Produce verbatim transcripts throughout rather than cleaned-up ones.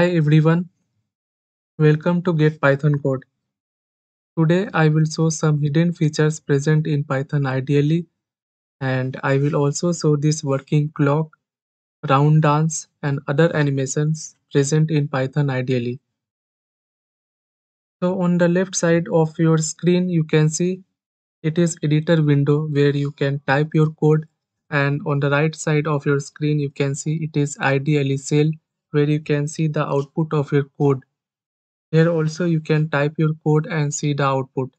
Hi everyone, welcome to Get Python Code. Today I will show some hidden features present in Python I D L E, and I will also show this working clock, round dance and other animations present in Python I D L E. So on the left side of your screen you can see it is editor window where you can type your code, and on the right side of your screen you can see it is I D L E shell, where you can see the output of your code. Here also you can type your code and see the output.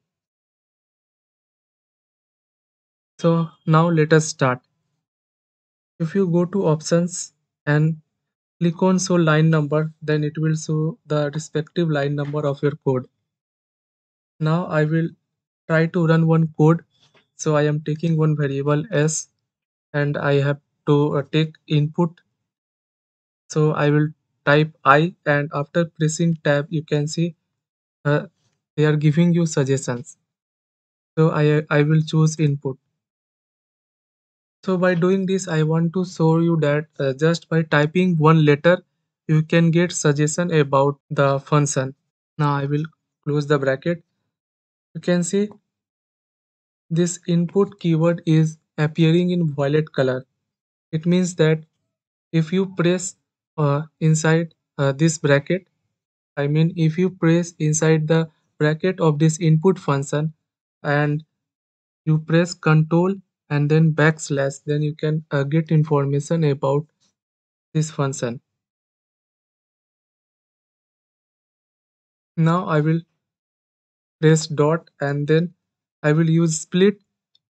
So now let us start. If you go to options and click on show line number, then it will show the respective line number of your code. Now I will try to run one code. So I am taking one variable s and I have to take input. So I will type I, and after pressing tab you can see uh, they are giving you suggestions. So I, I will choose input. So by doing this I want to show you that uh, just by typing one letter you can get suggestion about the function. Now I will close the bracket. You can see this input keyword is appearing in violet color. It means that if you press Uh, inside uh, this bracket, I mean if you press inside the bracket of this input function and you press control and then backslash, then you can uh, get information about this function. Now I will press dot and then I will use split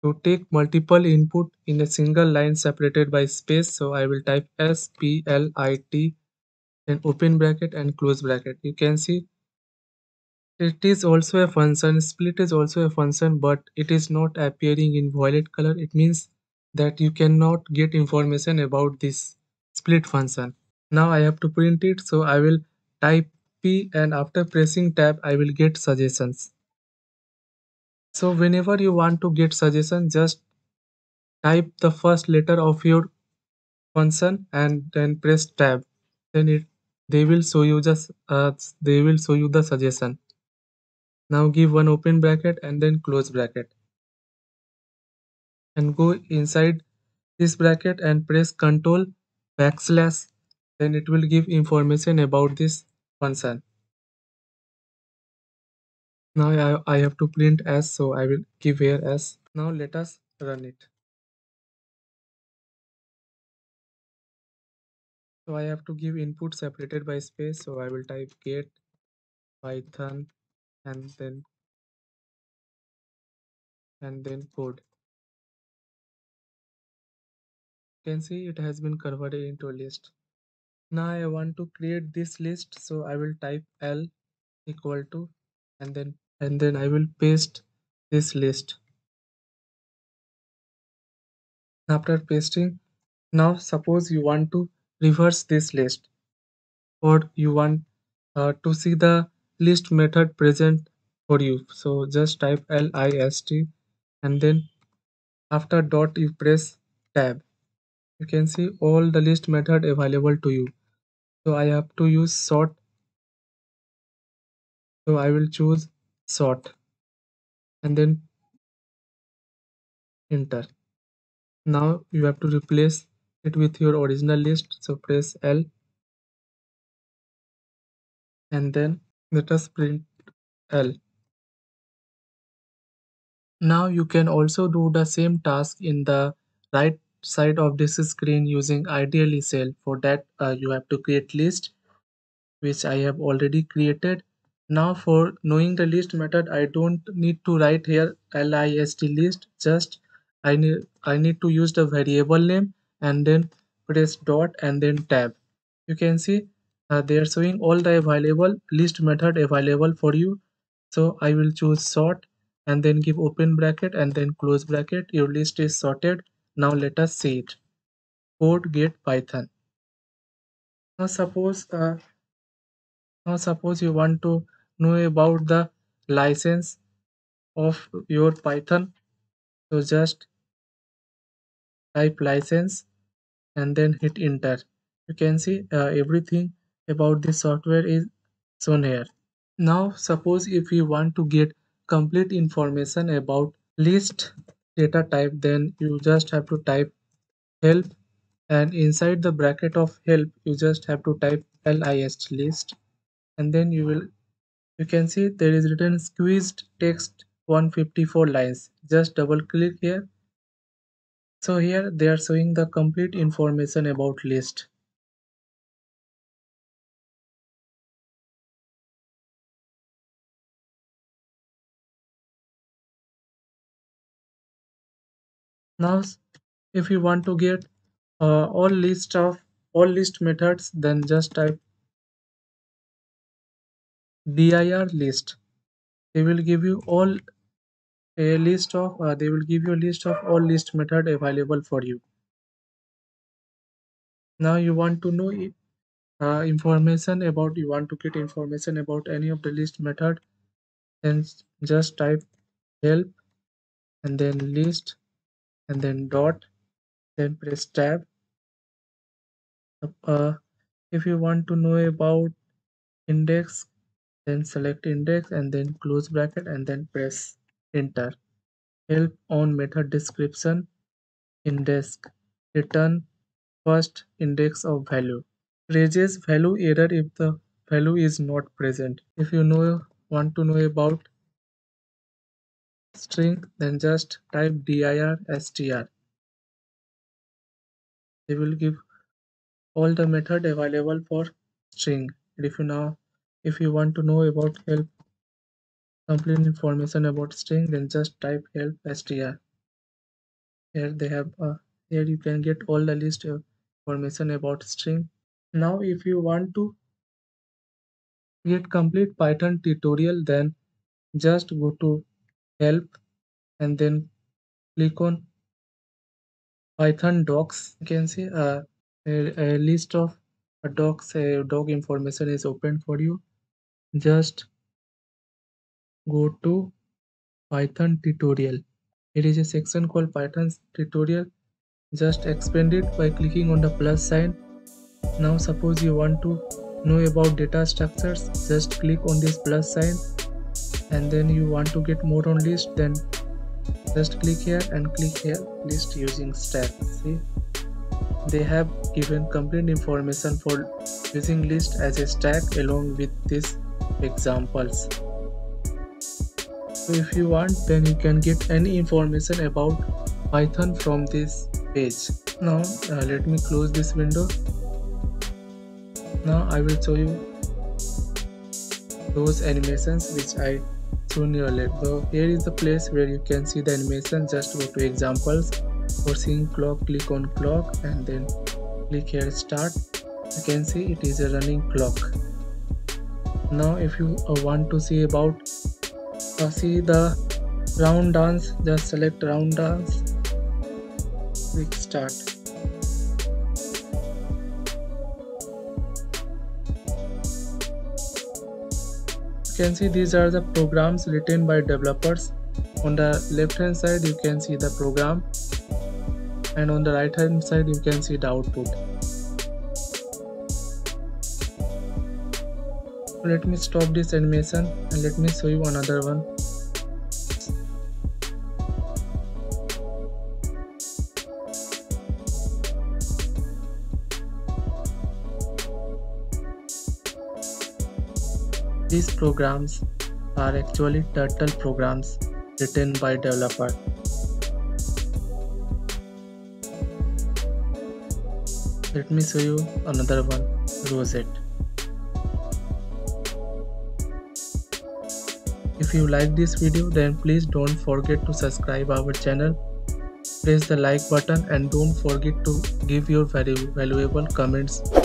to take multiple input in a single line separated by space. So I will type S P L I T and open bracket and close bracket. You can see it is also a function. Split is also a function, but it is not appearing in violet color. It means that you cannot get information about this split function. Now I have to print it. So I will type P and after pressing tab I will get suggestions. So whenever you want to get suggestion, just type the first letter of your function and then press tab. Then it they will show you just uh, they will show you the suggestion. Now give one open bracket and then close bracket. And go inside this bracket and press control backslash. Then it will give information about this function. Now I have to print S, so I will give here S. Now let us run it. So I have to give input separated by space, so I will type get Python and then and then code. You can see it has been converted into a list. Now I want to create this list, so I will type L equal to and then and then I will paste this list. After pasting, now suppose you want to reverse this list, or you want uh, to see the list method present for you. So just type list and then after dot you press tab. You can see all the list method available to you. So I have to use sort. So I will choose sort and then enter. Now you have to replace it with your original list. So press L and then let us print L. Now you can also do the same task in the right side of this screen using I D L E shell. For that uh, you have to create list, which I have already created. Now for knowing the list method, I don't need to write here list list. Just I need I need to use the variable name and then press dot and then tab. You can see uh, they are showing all the available list method available for you. So I will choose sort and then give open bracket and then close bracket. Your list is sorted. Now let us see it. Code get Python. Now suppose uh, now suppose you want to know about the license of your Python. So just type license and then hit enter. You can see uh, everything about this software is shown here. Now suppose if you want to get complete information about list data type, then you just have to type help, and inside the bracket of help you just have to type list list, and then you will you can see there is written squeezed text one hundred fifty-four lines. Just double click here. So here they are showing the complete information about list. Now if you want to get uh, all list of all list methods, then just type dir list. They will give you all a list of uh, they will give you a list of all list method available for you. Now you want to know uh, information about you want to get information about any of the list method, then just type help and then list and then dot, then press tab. Uh, if you want to know about index, then select index and then close bracket and then press enter. Help on method description index return first index of value, raises value error if the value is not present. If you know want to know about string, then just type dir str. They will give all the method available for string. If you now if you want to know about help complete information about string, then just type help str. Here they have uh, here you can get all the list of information about string. Now if you want to get complete Python tutorial, then just go to help and then click on Python docs. You can see uh, a, a list of a docs a doc information is open for you. Just go to Python tutorial. It is a section called Python tutorial. Just expand it by clicking on the plus sign. Now suppose you want to know about data structures, just click on this plus sign, and then you want to get more on list, then just click here and click here list using stack. See, they have given complete information for using list as a stack along with these examples. So if you want, then you can get any information about Python from this page. Now uh, let me close this window. Now I will show you those animations which I shown you earlier. So here is the place where you can see the animation. Just go to examples. For seeing clock, click on clock and then click here start. You can see it is a running clock. Now if you uh, want to see about Uh, see the round dance, just select round dance, click start. You can see these are the programs written by developers. On the left hand side you can see the program, and on the right hand side you can see the output. Let me stop this animation and let me show you another one. These programs are actually turtle programs written by developer. Let me show you another one, Rosette. If you like this video, then please don't forget to subscribe our channel, press the like button and don't forget to give your very valuable comments.